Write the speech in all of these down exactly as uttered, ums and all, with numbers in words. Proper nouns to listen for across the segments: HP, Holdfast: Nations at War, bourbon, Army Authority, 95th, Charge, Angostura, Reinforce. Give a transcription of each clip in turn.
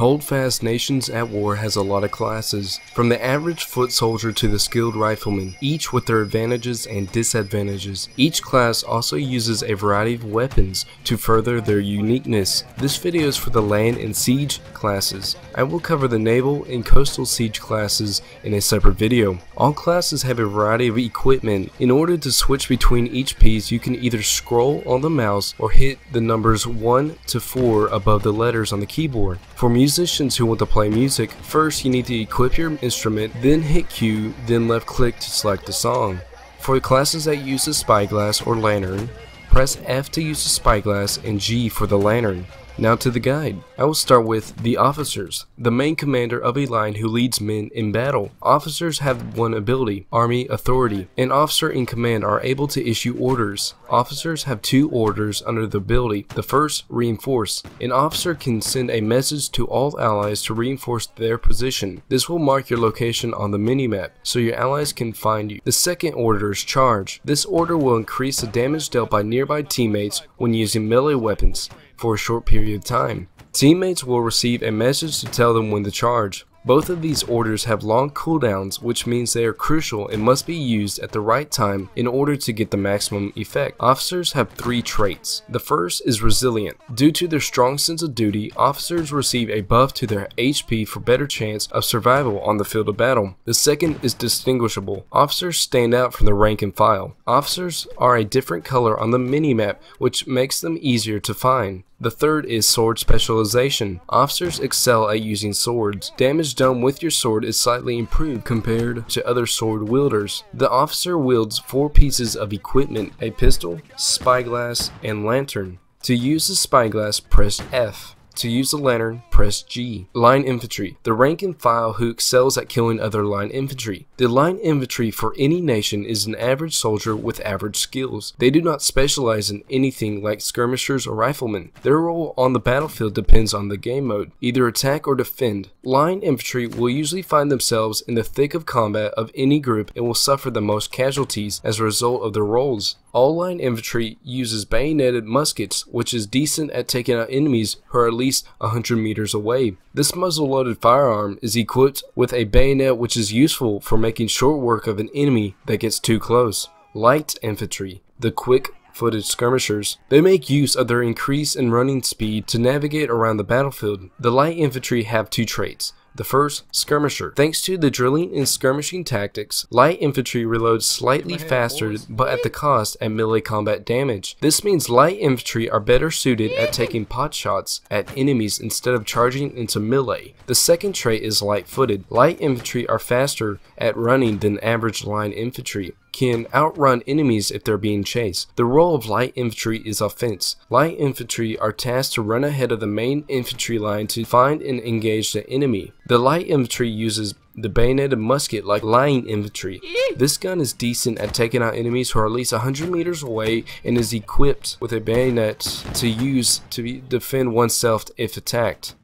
Holdfast Nations at War has a lot of classes, from the average foot soldier to the skilled rifleman, each with their advantages and disadvantages. Each class also uses a variety of weapons to further their uniqueness. This video is for the land and siege classes. I will cover the naval and coastal siege classes in a separate video. All classes have a variety of equipment. In order to switch between each piece, you can either scroll on the mouse or hit the numbers one to four above the letters on the keyboard. For music Musicians who want to play music, first you need to equip your instrument, then hit Q, then left click to select the song. For classes that use a spyglass or lantern, press F to use the spyglass and G for the lantern. Now to the guide. I will start with the officers, the main commander of a line who leads men in battle. Officers have one ability, Army Authority. An officer in command are able to issue orders. Officers have two orders under the ability. The first, Reinforce. An officer can send a message to all allies to reinforce their position. This will mark your location on the minimap so your allies can find you. The second order is Charge. This order will increase the damage dealt by nearby teammates when using melee weapons for a short period of time. Teammates will receive a message to tell them when to charge. Both of these orders have long cooldowns, which means they are crucial and must be used at the right time in order to get the maximum effect. Officers have three traits. The first is Resilient. Due to their strong sense of duty, officers receive a buff to their H P for better chance of survival on the field of battle. The second is Distinguishable. Officers stand out from the rank and file. Officers are a different color on the minimap, which makes them easier to find. The third is Sword Specialization. Officers excel at using swords. Damage done with your sword is slightly improved compared to other sword wielders. The officer wields four pieces of equipment, a pistol, spyglass, and lantern. To use the spyglass, press F. To use the lantern, press G. Line Infantry, the rank and file who excels at killing other line infantry. The line infantry for any nation is an average soldier with average skills. They do not specialize in anything like skirmishers or riflemen. Their role on the battlefield depends on the game mode, either attack or defend. Line infantry will usually find themselves in the thick of combat of any group and will suffer the most casualties as a result of their roles. All line infantry uses bayoneted muskets, which is decent at taking out enemies who are at least one hundred meters away. This muzzle-loaded firearm is equipped with a bayonet, which is useful for making short work of an enemy that gets too close. Light infantry, the quick-footed skirmishers. They make use of their increase in running speed to navigate around the battlefield. The light infantry have two traits. The first, Skirmisher. Thanks to the drilling and skirmishing tactics, light infantry reloads slightly faster but at the cost of melee combat damage. This means light infantry are better suited at taking pot shots at enemies instead of charging into melee. The second trait is light-footed. Light infantry are faster at running than average line infantry, can outrun enemies if they're being chased. The role of light infantry is offense. Light infantry are tasked to run ahead of the main infantry line to find and engage the enemy. The light infantry uses the bayoneted musket like line infantry. This gun is decent at taking out enemies who are at least one hundred meters away and is equipped with a bayonet to use to defend oneself if attacked.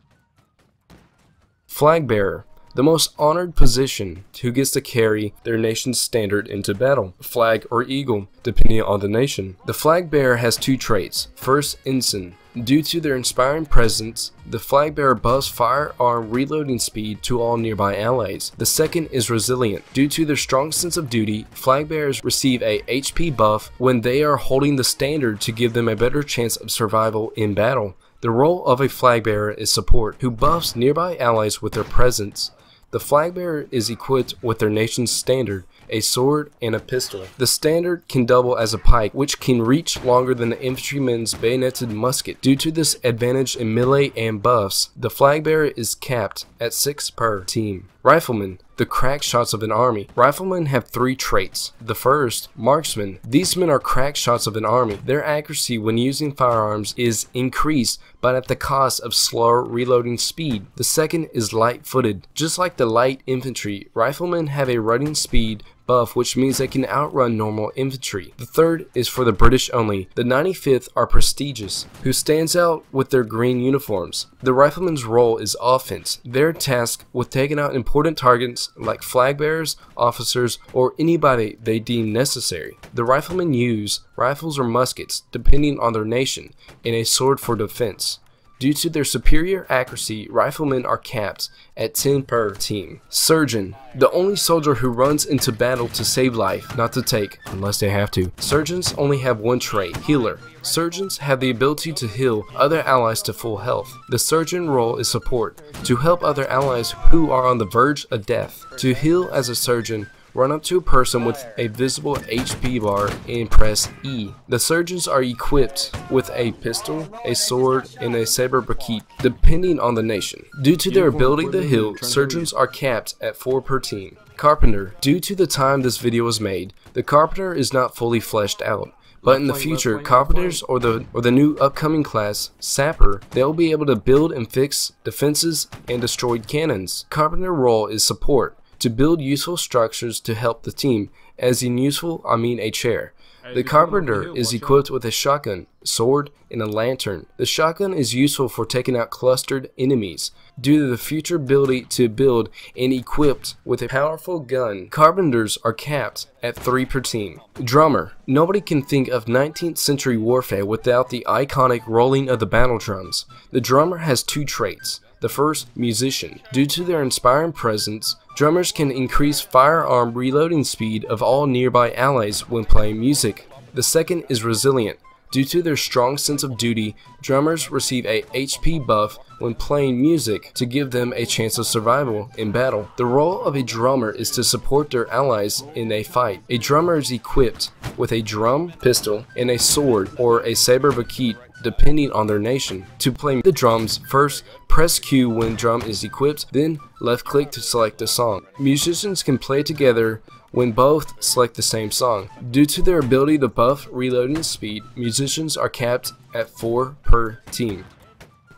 Flag bearer, the most honored position, who gets to carry their nation's standard into battle, flag or eagle, depending on the nation. The flag bearer has two traits. First, Ensign. Due to their inspiring presence, the flag bearer buffs firearm reloading speed to all nearby allies. The second is Resilient. Due to their strong sense of duty, flag bearers receive a H P buff when they are holding the standard to give them a better chance of survival in battle. The role of a flag bearer is Support, who buffs nearby allies with their presence. The flag bearer is equipped with their nation's standard, a sword, and a pistol. The standard can double as a pike, which can reach longer than the infantryman's bayoneted musket. Due to this advantage in melee and buffs, the flag bearer is capped at six per team. Riflemen, the crack shots of an army. Riflemen have three traits. The first, Marksmen. These men are crack shots of an army. Their accuracy when using firearms is increased, but at the cost of slower reloading speed. The second is Light-footed. Just like the light infantry, riflemen have a running speed buff, which means they can outrun normal infantry. The third is for the British only. The ninety-fifth are prestigious, who stands out with their green uniforms. The rifleman's role is offense. They're tasked with taking out important targets like flag bearers, officers, or anybody they deem necessary. The riflemen use rifles or muskets, depending on their nation, and a sword for defense. Due to their superior accuracy, riflemen are capped at ten per team. Surgeon, the only soldier who runs into battle to save life, not to take, unless they have to. Surgeons only have one trait, healer. Surgeons have the ability to heal other allies to full health. The surgeon role is support, to help other allies who are on the verge of death. To heal as a surgeon, run up to a person with a visible H P bar and press E. The surgeons are equipped with a pistol, a sword, and a saber braquet, depending on the nation. Due to their ability to heal, surgeons are capped at four per team. Carpenter. Due to the time this video was made, the Carpenter is not fully fleshed out. But in the future, Carpenters or the or the new upcoming class, Sapper, they'll be able to build and fix defenses and destroyed cannons. Carpenter role is support, to build useful structures to help the team. As in useful, I mean a chair. The Carpenter is equipped with a shotgun, sword, and a lantern. The shotgun is useful for taking out clustered enemies. Due to the future ability to build and equipped with a powerful gun, Carpenters are capped at three per team. Drummer. Nobody can think of nineteenth century warfare without the iconic rolling of the battle drums. The drummer has two traits. The first, musician. Due to their inspiring presence, drummers can increase firearm reloading speed of all nearby allies when playing music. The second is resilient. Due to their strong sense of duty, drummers receive a H P buff when playing music to give them a chance of survival in battle. The role of a drummer is to support their allies in a fight. A drummer is equipped with a drum, pistol, and a sword or a saber braquet, depending on their nation. To play the drums, first press Q when drum is equipped, then left click to select the song. Musicians can play together when both select the same song. Due to their ability to buff reloading speed, musicians are capped at four per team.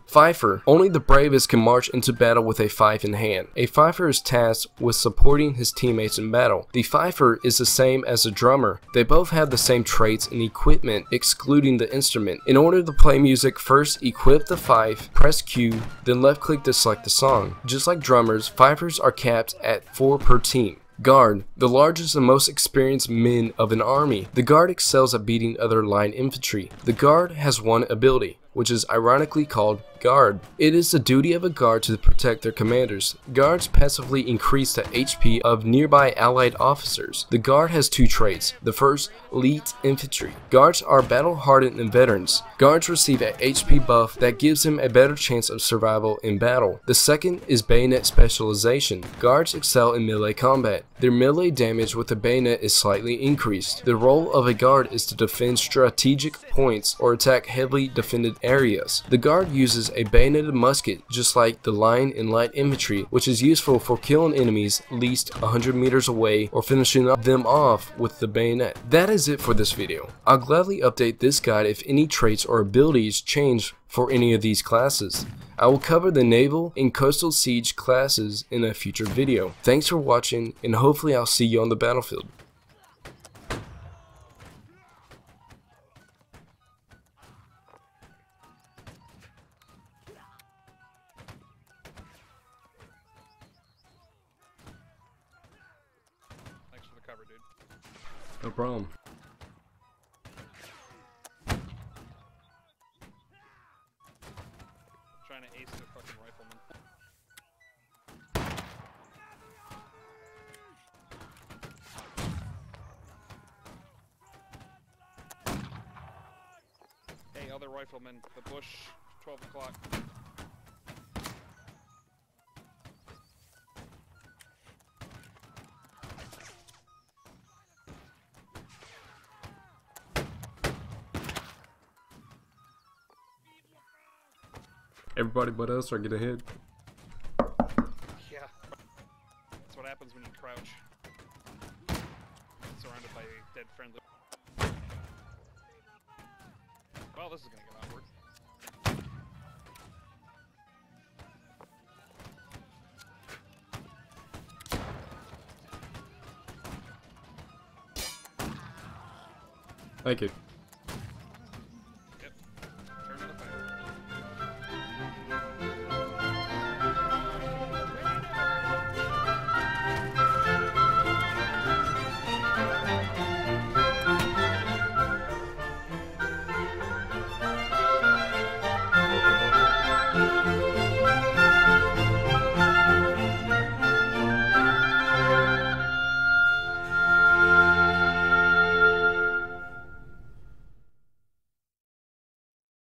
Fifer. Only the bravest can march into battle with a fife in hand. A fifer is tasked with supporting his teammates in battle. The fifer is the same as a drummer. They both have the same traits and equipment, excluding the instrument. In order to play music, first equip the fife, press Q, then left click to select the song. Just like drummers, fifers are capped at four per team. Guard, the largest and most experienced men of an army. The guard excels at beating other line infantry. The guard has one ability, which is ironically called guard. It is the duty of a guard to protect their commanders. Guards passively increase the H P of nearby allied officers. The guard has two traits. The first, elite infantry. Guards are battle-hardened and veterans. Guards receive a H P buff that gives them a better chance of survival in battle. The second is bayonet specialization. Guards excel in melee combat. Their melee damage with the bayonet is slightly increased. The role of a guard is to defend strategic points or attack heavily defended areas. The guard uses a bayoneted musket, just like the line and light infantry, which is useful for killing enemies at least one hundred meters away or finishing them off with the bayonet. That is it for this video. I'll gladly update this guide if any traits or abilities change for any of these classes. I will cover the naval and coastal siege classes in a future video. Thanks for watching, and hopefully I'll see you on the battlefield. Thanks for the cover, dude. No problem. Other rifleman, the bush, twelve o'clock. Everybody but us are getting hit. Yeah. That's what happens when you crouch. Surrounded by a dead friendly. Well, this is gonna get awkward. Thank you.